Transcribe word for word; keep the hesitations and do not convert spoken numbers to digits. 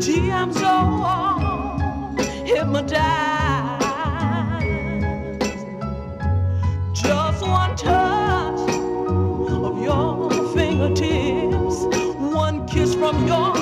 Gee, I'm so hypnotized. Just one touch of your fingertips, one kiss from your